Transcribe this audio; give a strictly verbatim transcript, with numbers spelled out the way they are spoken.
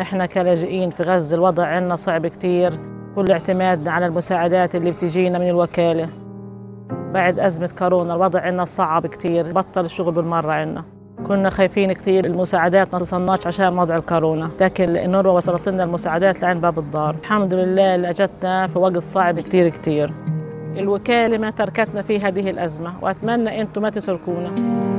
احنا كلاجئين في غزة الوضع عندنا صعب كتير، كل اعتمادنا على المساعدات اللي بتجينا من الوكالة. بعد أزمة كورونا الوضع عندنا صعب كتير، بطل الشغل بالمرة عندنا. كنا خايفين كتير المساعدات ما توصلناش عشان وضع الكورونا، لكن النروة وصلت لنا المساعدات لعند باب الدار، الحمد لله اللي اجتنا في وقت صعب كتير كتير. الوكالة ما تركتنا في هذه الأزمة، وأتمنى أنتم ما تتركونا.